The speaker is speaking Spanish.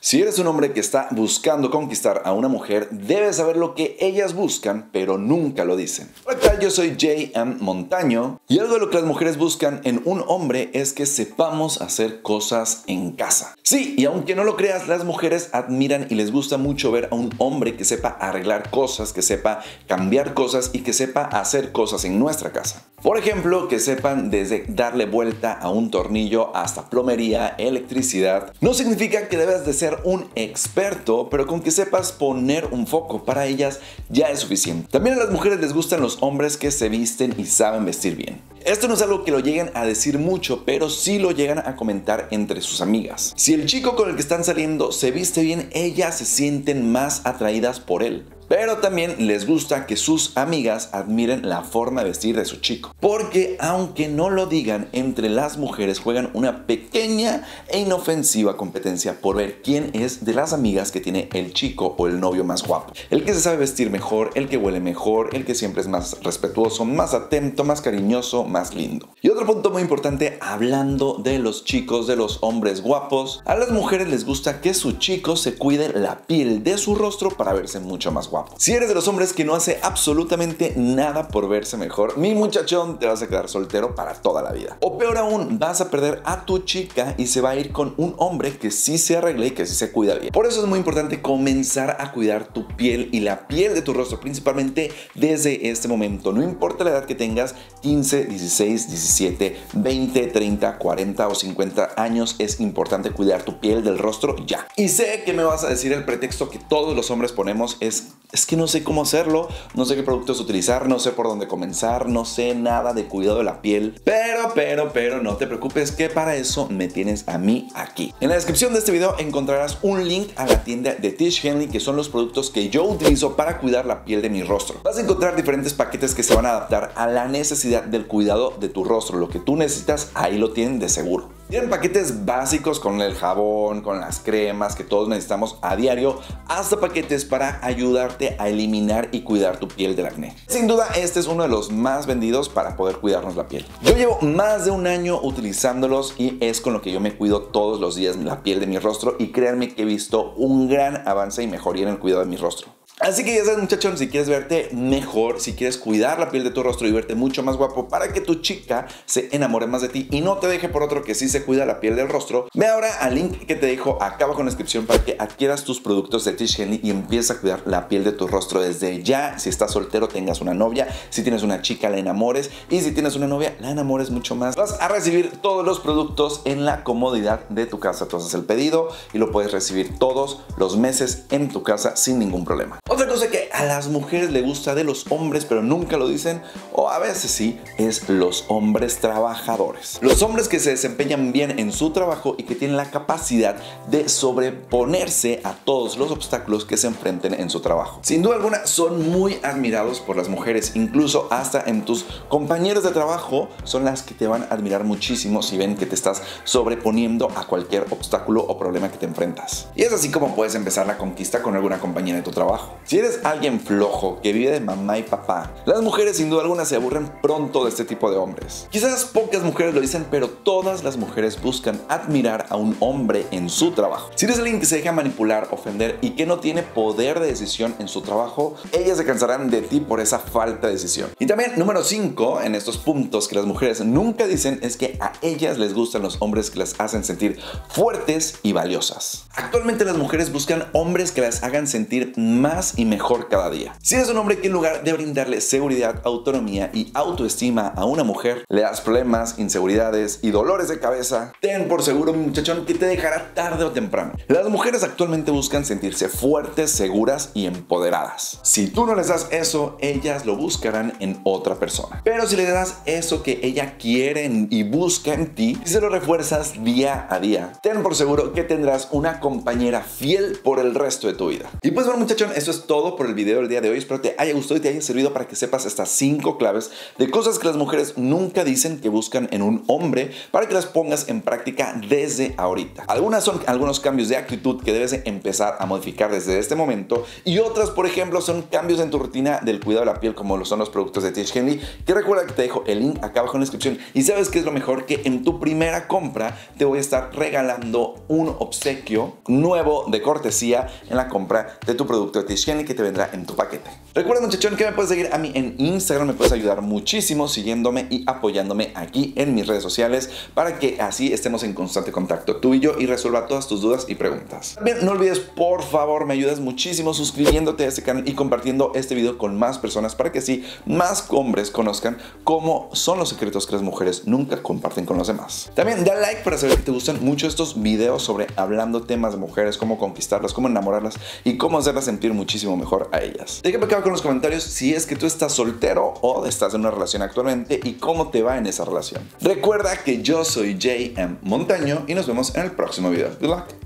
Si eres un hombre que está buscando conquistar a una mujer, debes saber lo que ellas buscan, pero nunca lo dicen. Hola, ¿qué tal? Yo soy J.M. Montaño y algo de lo que las mujeres buscan en un hombre es que sepamos hacer cosas en casa. Sí, y aunque no lo creas, las mujeres admiran y les gusta mucho ver a un hombre que sepa arreglar cosas, que sepa cambiar cosas y que sepa hacer cosas en nuestra casa. Por ejemplo, que sepan desde darle vuelta a un tornillo hasta plomería, electricidad. No significa que debas de ser un experto, pero con que sepas poner un foco para ellas ya es suficiente. También a las mujeres les gustan los hombres que se visten y saben vestir bien. Esto no es algo que lo lleguen a decir mucho, pero sí lo llegan a comentar entre sus amigas. Si el chico con el que están saliendo se viste bien, ellas se sienten más atraídas por él. Pero también les gusta que sus amigas admiren la forma de vestir de su chico. Porque aunque no lo digan, entre las mujeres juegan una pequeña e inofensiva competencia por ver quién es de las amigas que tiene el chico o el novio más guapo. El que se sabe vestir mejor, el que huele mejor, el que siempre es más respetuoso, más atento, más cariñoso, más lindo. Y otro punto muy importante, hablando de los chicos, de los hombres guapos, a las mujeres les gusta que su chico se cuide la piel de su rostro para verse mucho más guapo. Si eres de los hombres que no hace absolutamente nada por verse mejor, mi muchachón, te vas a quedar soltero para toda la vida. O peor aún, vas a perder a tu chica y se va a ir con un hombre que sí se arregle y que sí se cuida bien. Por eso es muy importante comenzar a cuidar tu piel y la piel de tu rostro, principalmente desde este momento. No importa la edad que tengas, 15, 16, 17, 20, 30, 40 o 50 años, es importante cuidar tu piel del rostro ya. Y sé que me vas a decir el pretexto que todos los hombres ponemos es que no sé cómo hacerlo, no sé qué productos utilizar, no sé por dónde comenzar, no sé nada de cuidado de la piel. Pero no te preocupes que para eso me tienes a mí aquí. En la descripción de este video encontrarás un link a la tienda de Tiege Hanley, que son los productos que yo utilizo para cuidar la piel de mi rostro. Vas a encontrar diferentes paquetes que se van a adaptar a la necesidad del cuidado de tu rostro. Lo que tú necesitas, ahí lo tienen de seguro. Tienen paquetes básicos con el jabón, con las cremas que todos necesitamos a diario, hasta paquetes para ayudarte a eliminar y cuidar tu piel del acné. Sin duda, este es uno de los más vendidos para poder cuidarnos la piel. Yo llevo más de un año utilizándolos y es con lo que yo me cuido todos los días la piel de mi rostro, y créanme que he visto un gran avance y mejoría en el cuidado de mi rostro. Así que ya sabes, muchachón, si quieres verte mejor, si quieres cuidar la piel de tu rostro y verte mucho más guapo para que tu chica se enamore más de ti y no te deje por otro que sí se cuida la piel del rostro, ve ahora al link que te dejo acá abajo en la descripción para que adquieras tus productos de Tiege Hanley y empieces a cuidar la piel de tu rostro desde ya. Si estás soltero, tengas una novia; si tienes una chica, la enamores; y si tienes una novia, la enamores mucho más. Vas a recibir todos los productos en la comodidad de tu casa. Tú haces el pedido y lo puedes recibir todos los meses en tu casa sin ningún problema. Otra cosa que a las mujeres les gusta de los hombres pero nunca lo dicen, o a veces sí, es los hombres trabajadores. Los hombres que se desempeñan bien en su trabajo y que tienen la capacidad de sobreponerse a todos los obstáculos que se enfrenten en su trabajo. Sin duda alguna son muy admirados por las mujeres, incluso hasta en tus compañeros de trabajo son las que te van a admirar muchísimo si ven que te estás sobreponiendo a cualquier obstáculo o problema que te enfrentas. Y es así como puedes empezar la conquista con alguna compañera de tu trabajo. Si eres alguien flojo que vive de mamá y papá, las mujeres sin duda alguna se aburren pronto de este tipo de hombres. Quizás pocas mujeres lo dicen, pero todas las mujeres buscan admirar a un hombre en su trabajo. Si eres alguien que se deja manipular, ofender y que no tiene poder de decisión en su trabajo, ellas se cansarán de ti por esa falta de decisión. Y también, número 5, en estos puntos que las mujeres nunca dicen, es que a ellas les gustan los hombres que las hacen sentir fuertes y valiosas. Actualmente las mujeres buscan hombres que las hagan sentir más y mejor cada día. Si eres un hombre que en lugar de brindarle seguridad, autonomía y autoestima a una mujer, le das problemas, inseguridades y dolores de cabeza, ten por seguro, mi muchachón, que te dejará tarde o temprano. Las mujeres actualmente buscan sentirse fuertes, seguras y empoderadas. Si tú no les das eso, ellas lo buscarán en otra persona. Pero si le das eso que ella quiere y busca en ti y se lo refuerzas día a día, ten por seguro que tendrás una compañera fiel por el resto de tu vida. Y pues bueno, muchachón, esto es es todo por el video del día de hoy. Espero que te haya gustado y te haya servido para que sepas estas 5 claves de cosas que las mujeres nunca dicen que buscan en un hombre, para que las pongas en práctica desde ahorita. Algunas son algunos cambios de actitud que debes empezar a modificar desde este momento, y otras, por ejemplo, son cambios en tu rutina del cuidado de la piel, como lo son los productos de Tiege Hanley, que recuerda que te dejo el link acá abajo en la descripción. Y sabes que es lo mejor, que en tu primera compra te voy a estar regalando un obsequio nuevo de cortesía en la compra de tu producto de Tiege Hanley, que te vendrá en tu paquete. Recuerda, muchachón, que me puedes seguir a mí en Instagram. Me puedes ayudar muchísimo siguiéndome y apoyándome aquí en mis redes sociales, para que así estemos en constante contacto tú y yo, y resuelva todas tus dudas y preguntas. También no olvides, por favor, me ayudas muchísimo suscribiéndote a este canal y compartiendo este video con más personas, para que así más hombres conozcan cómo son los secretos que las mujeres nunca comparten con los demás. También da like para saber que te gustan mucho estos videos sobre hablando temas de mujeres, cómo conquistarlas, cómo enamorarlas y cómo hacerlas sentir muchísimo mejor a ellas. Déjame acá con los comentarios si es que tú estás soltero o estás en una relación actualmente y cómo te va en esa relación. Recuerda que yo soy J.M. Montaño y nos vemos en el próximo video. Good luck.